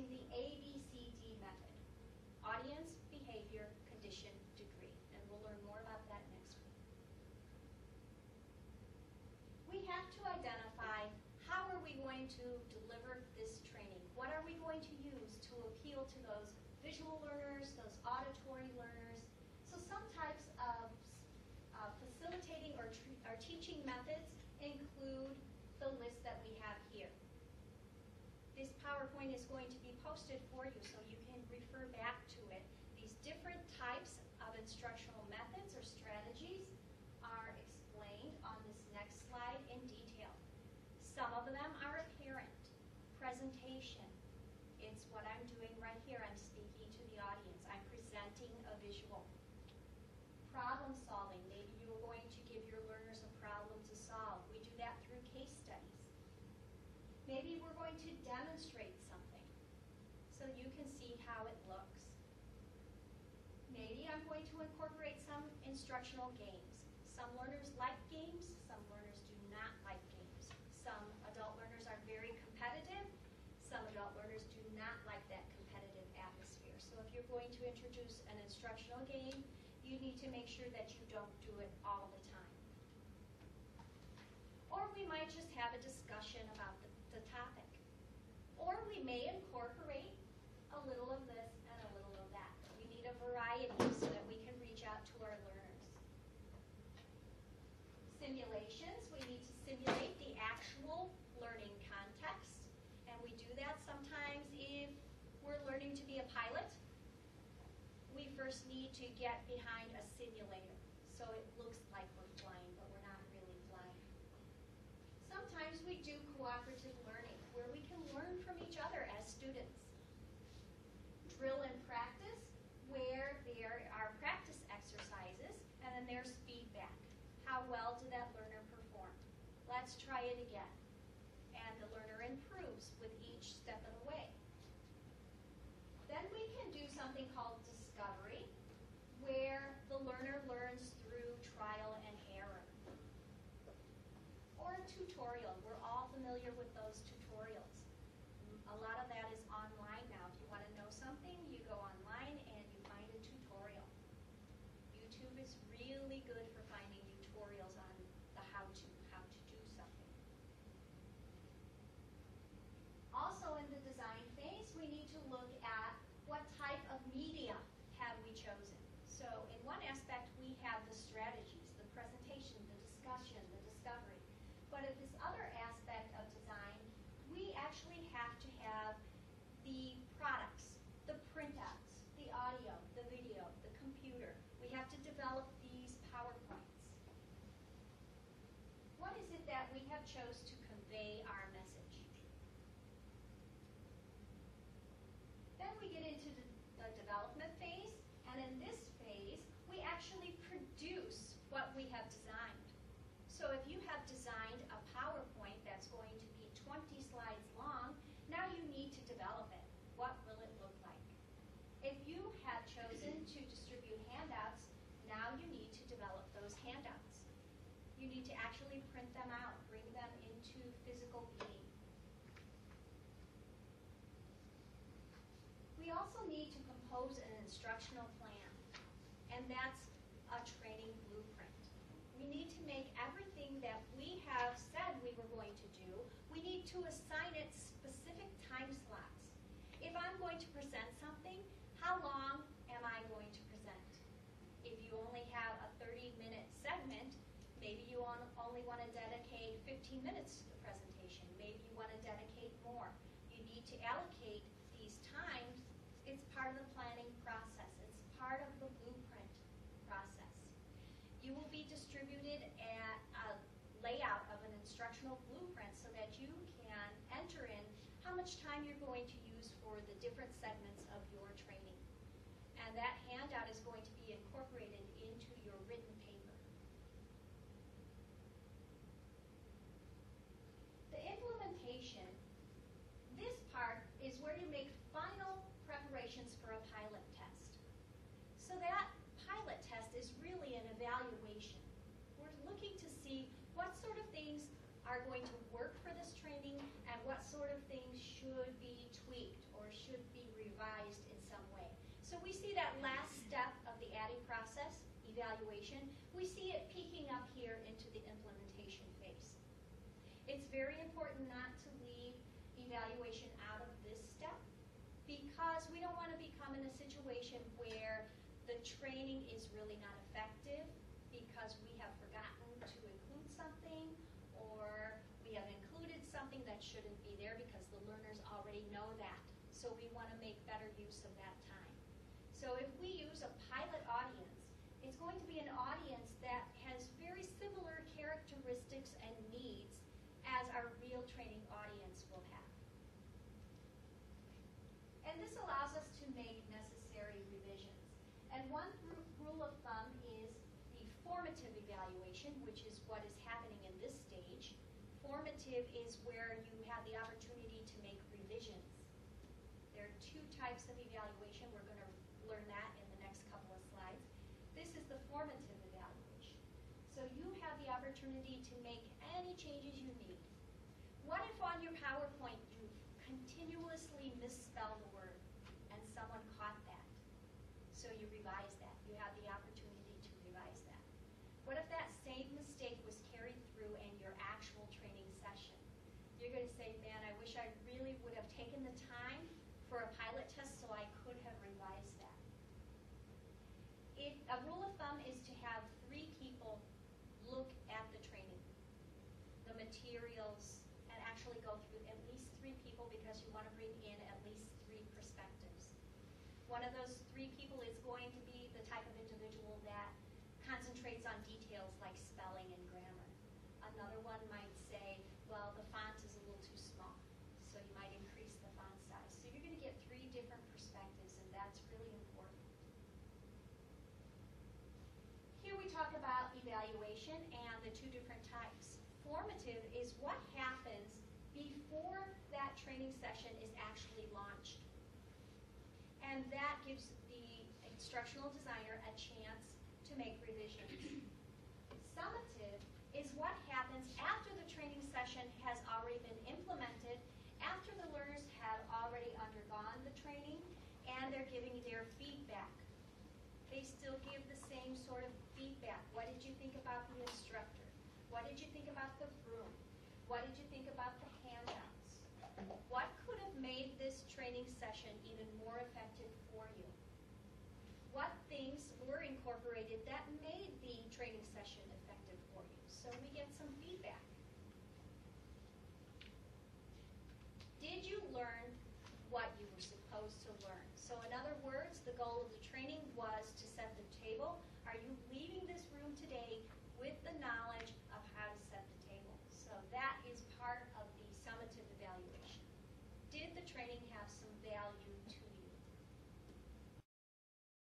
using the ABCD method, audience, behavior, condition, degree. And we'll learn more about that next week. We have to identify how are we going to deliver this training? What are we going to use to appeal to those visual learners, those auditory learners? So some types of facilitating or teaching methods include the list that we have here. This PowerPoint is going to be posted for you so you can refer back to it. These different types of instructional methods or strategies are explained on this next slide in detail. Some of them are apparent. Presentation. It's what I'm doing right here. I'm speaking to the audience. I'm presenting a visual. Problem solving. Maybe you are going to give your learners a problem to solve. We do that through case studies. Maybe we're going to demonstrate something so you can see how it looks. Maybe I'm going to incorporate some instructional games. Some learners like games, some learners do not like games. Some adult learners are very competitive, some adult learners do not like that competitive atmosphere. So if you're going to introduce an instructional game, you need to make sure that you don't do it all the time. Or we might just have a discussion about the topic. Or we may incorporate a little of this and a little of that. We need a variety so that we can reach out to our learners. Simulations, we need to simulate the actual learning context. And we do that sometimes if we're learning to be a pilot. We first need to get behind a simulator so it looks like we're flying, but we're not really flying. Sometimes we do cooperative learning, where we can learn from each other as students. Drill and practice, where there are practice exercises, and then there's feedback. How well did that learner perform? Let's try it again. And the learner improves with each step of the way. Then we can do something called discovery, where the learner learns through trial and error. Or a tutorial. We're all familiar with those tutorials. A lot of that is online now. If you want to know something, you go online and you find a tutorial. YouTube is really good for finding tutorials on the how to do something. Also in the design phase, we need to look at what type of media have we chosen. So in one aspect, we have the strategies, the presentation, the discussion, the discovery. But at this other aspect of design, we actually have to have the products, the printouts, the audio, the video, the computer. We have to develop these PowerPoints. What is it that we have chose to convey our message? Then we get into the development phase, and in this phase, we actually produce what we have designed. So if you have designed a PowerPoint that's going to be 20 slides long, now you need to develop it. What will it look like? If you have chosen to distribute handouts, now you need to develop those handouts. You need to actually print them out, bring them into physical being. We also need to compose an instructional plan, and that's a training blueprint. We need to make everything that we have said we were going to do, we need to assign it specific time slots. If I'm going to present something, how long am I going to present? If you only have a 30-minute segment, maybe you only want to dedicate 15 minutes to the presentation. Maybe you want to dedicate more. You need to allocate these times. It's part of the planning process. It's part of the blueprint process. You will be distributed at a layout of an instructional blueprint so that you can enter in how much time you're going to use for the different segments of your training. And that handout is going to be incorporated into your written paper. The implementation, this part is where you make final preparations for a pilot test. So that pilot test is really an evaluation. We're looking to see what sort of things are going to work for this training and what sort of things should be tweaked or should revised in some way. So we see that last step of the ADDIE process, evaluation, we see it peaking up here into the implementation phase. It's very important not to leave evaluation out of this step, because we don't want to become in a situation where the training is really not effective because we have forgotten to include something, or we have included something that shouldn't be there because the learners already know that. So we want to make better use of that time. So if we use a pilot audience, it's going to be an audience that has very similar characteristics and needs as our real training audience will have. And this allows us to make necessary revisions. And one rule of thumb is the formative evaluation, which is what is happening in this stage. Formative is where you have the opportunity to make revisions. There are two types of evaluation. We're going to learn that in the next couple of slides. This is the formative evaluation. So you have the opportunity to make any changes you need. What if on your PowerPoint you continuously misspell the word and someone caught that? So you revise that. You have the opportunity to revise that. What if that same mistake was carried through in your actual training session? You're going to say, man, I wish I really would have taken the time for a pilot test so I could have revised that. A rule of thumb is to have 3 people look at the training, the materials, and actually go through at least 3 people, because you want to bring in at least 3 perspectives. One of those 3 people is going to be the type of individual that concentrates on details like spelling and grammar. Another one might say, well, the font is a little too small, so you might increase the font size. So you're going to get 3 different perspectives, and that's really important. Here we talk about evaluation and the 2 different types. Formative is what happens before that training session is actually launched. And that gives the instructional designer a chance to make revisions. Summative is what happens after the training session has already been implemented, after the learners have already undergone the training, and they're giving their feedback. They still give the same sort of feedback. What did you think about the instructor? What did you think about the room? What did you think about the handouts? What could have made this training session even more effective for you? What things were incorporated that made the training session effective for you? So we get some feedback. Did you learn what you were supposed to learn? So in other words, the goal of the training was to set the table. Are you leaving this room today with the knowledge of how to set the table? So that is part of the summative evaluation. Did the training have some value